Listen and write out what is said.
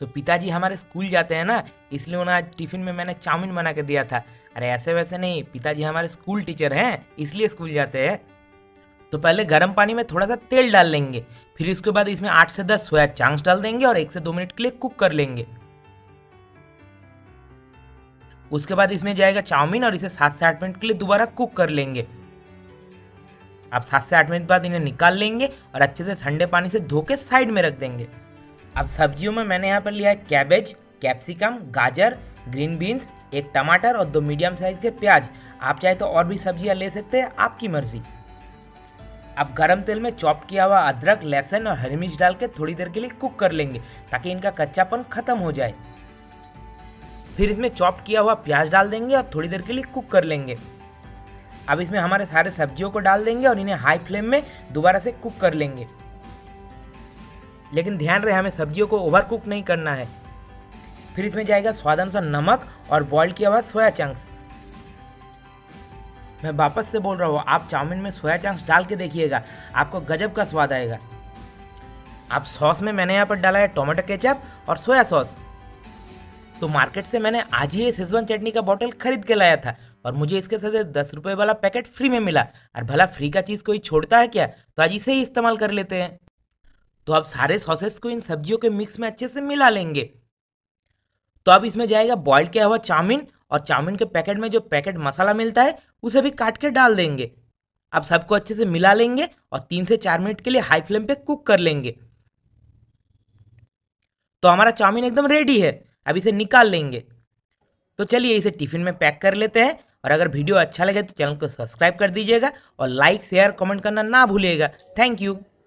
तो पिताजी हमारे स्कूल जाते हैं ना, इसलिए उन्हें आज टिफिन में मैंने चाउमीन बना के दिया था। अरे ऐसे वैसे नहीं, पिताजी हमारे स्कूल टीचर हैं इसलिए स्कूल जाते हैं। तो पहले गर्म पानी में थोड़ा सा तेल डाल लेंगे, फिर इसके बाद इसमें 8 से 10 सोया चंक्स डाल देंगे और 1 से 2 मिनट के लिए कुक कर लेंगे। उसके बाद इसमें जाएगा चाउमीन और इसे 7 से 8 मिनट के लिए दोबारा कुक कर लेंगे। आप 7 से 8 मिनट बाद इन्हें निकाल लेंगे और अच्छे से ठंडे पानी से धो के साइड में रख देंगे। अब सब्जियों में मैंने यहाँ पर लिया है कैबेज, कैप्सिकम, गाजर, ग्रीन बीन्स, 1 टमाटर और 2 मीडियम साइज के प्याज। आप चाहे तो और भी सब्जियाँ ले सकते हैं, आपकी मर्जी। अब गरम तेल में चॉप किया हुआ अदरक, लहसुन और हरी मिर्च डाल के थोड़ी देर के लिए कुक कर लेंगे ताकि इनका कच्चापन खत्म हो जाए। फिर इसमें चॉप किया हुआ प्याज डाल देंगे और थोड़ी देर के लिए कुक कर लेंगे। अब इसमें हमारे सारे सब्जियों को डाल देंगे और इन्हें हाई फ्लेम में दोबारा से कुक कर लेंगे। लेकिन ध्यान रहे, हमें सब्जियों को ओवर कुक नहीं करना है। फिर इसमें जाएगा स्वादानुसार नमक और बॉइल किया हुआ सोया चंक्स। मैं वापस से बोल रहा हूँ, आप चाउमीन में सोया चंक्स डाल के देखिएगा, आपको गजब का स्वाद आएगा। आप सॉस में मैंने यहाँ पर डाला है टोमेटो केचप और सोया सॉस। तो मार्केट से मैंने आज ही शेजवान चटनी का बॉटल खरीद के लाया था और मुझे इसके साथ 10 रुपये वाला पैकेट फ्री में मिला। और भला फ्री का चीज़ कोई छोड़ता है क्या, तो आज इसे ही इस्तेमाल कर लेते हैं। तो आप सारे सॉसेस को इन सब्जियों के मिक्स में अच्छे से मिला लेंगे। तो अब इसमें जाएगा बॉयल किया हुआ चाउमीन और चाउमीन के पैकेट में जो पैकेट मसाला मिलता है उसे भी काट के डाल देंगे। अब सबको अच्छे से मिला लेंगे और 3 से 4 मिनट के लिए हाई फ्लेम पे कुक कर लेंगे। तो हमारा चाउमीन एकदम रेडी है, अब इसे निकाल लेंगे। तो चलिए इसे टिफिन में पैक कर लेते हैं। और अगर वीडियो अच्छा लगे तो चैनल को सब्सक्राइब कर दीजिएगा और लाइक, शेयर, कमेंट करना ना भूलिएगा। Thank you.